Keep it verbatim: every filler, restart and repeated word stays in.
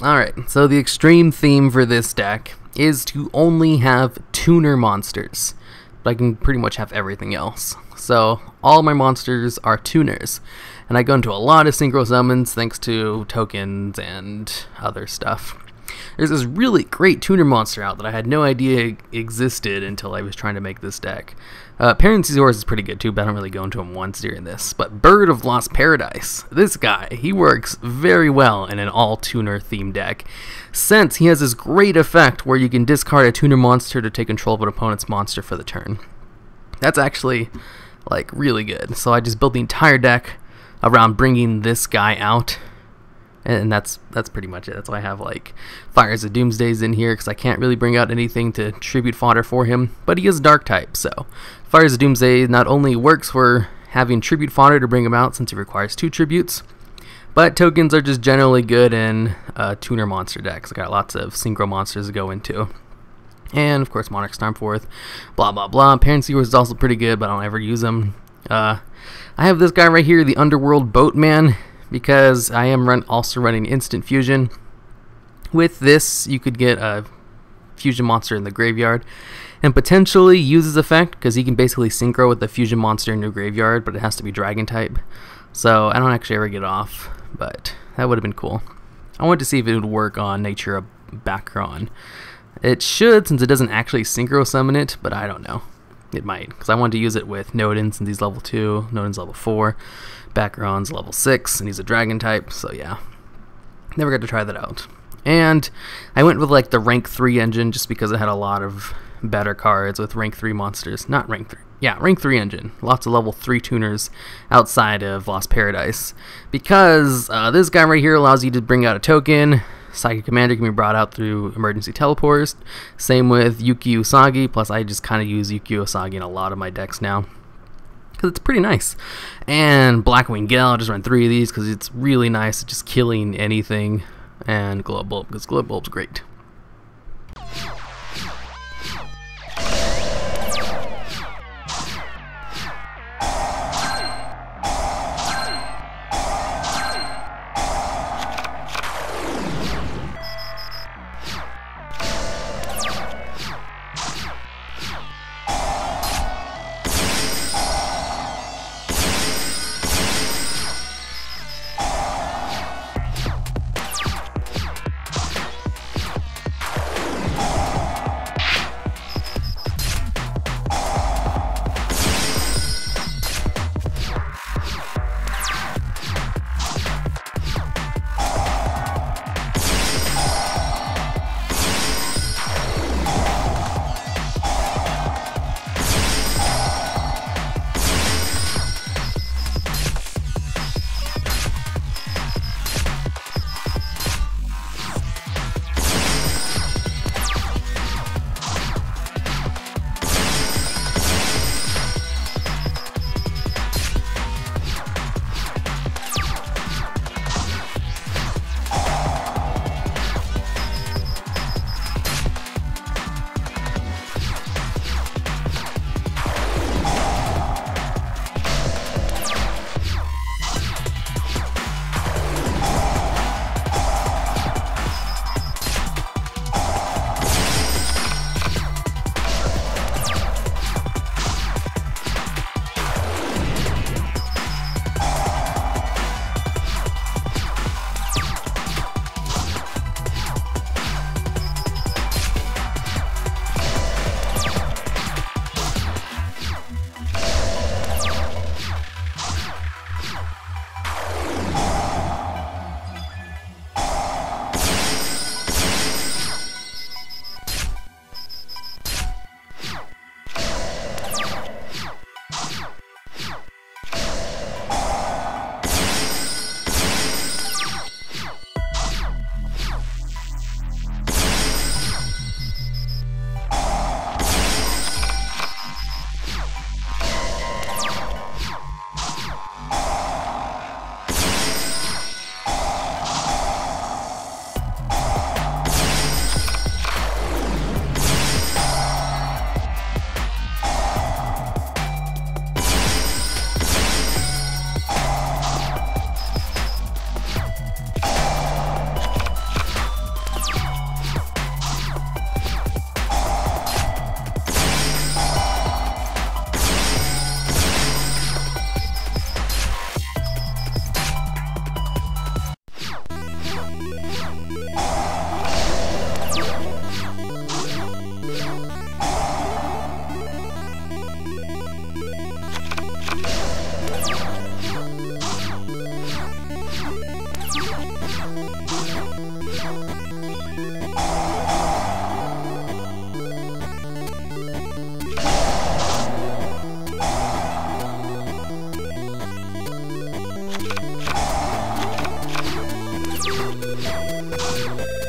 Alright, so the extreme theme for this deck is to only have tuner monsters, but I can pretty much have everything else. So all my monsters are tuners, and I go into a lot of synchro summons thanks to tokens and other stuff. There's this really great tuner monster out that I had no idea existed until I was trying to make this deck. Uh, Parent Seasores is pretty good too, but I don't really go into him once during this. But Bird of Lost Paradise, this guy, he works very well in an all-tuner themed deck, since he has this great effect where you can discard a tuner monster to take control of an opponent's monster for the turn. That's actually, like, really good. So I just built the entire deck around bringing this guy out. And that's that's pretty much it. That's why I have like Fires of Doomsdays in here, because I can't really bring out anything to tribute fodder for him. But he is dark type, so Fires of Doomsday not only works for having tribute fodder to bring him out, since he requires two tributes, but tokens are just generally good in uh, tuner monster decks. I got lots of synchro monsters to go into, and of course Monarch Starforth, blah blah blah. Parent Seasores is also pretty good, but I don't ever use them. Uh, I have this guy right here, the Underworld Boatman, because I am run also running Instant Fusion. With this, you could get a Fusion Monster in the graveyard, and potentially use his effect, because he can basically synchro with the Fusion Monster in your graveyard, but it has to be Dragon type. So I don't actually ever get off, but that would have been cool. I wanted to see if it would work on Nature of Bakuran. It should, since it doesn't actually synchro summon it, but I don't know. It might, because I wanted to use it with Noden, since he's level two, Noden's level four, Bakuran's level six, and he's a dragon type, so yeah. Never got to try that out. And I went with like the rank three engine just because it had a lot of better cards with rank three monsters. Not rank three. Yeah, rank three engine. Lots of level three tuners outside of Lost Paradise. Because uh, this guy right here allows you to bring out a token. Psychic Commander can be brought out through emergency teleports. Same with Yuki Usagi, plus I just kind of use Yuki Usagi in a lot of my decks now, because it's pretty nice. And Blackwing Gal, I just run three of these because it's really nice at just killing anything. And Glow Bulb, because Glow Bulb's great. You